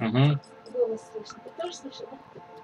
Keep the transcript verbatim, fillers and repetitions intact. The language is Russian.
Угу. Было слышно. Ты тоже слышишь, да?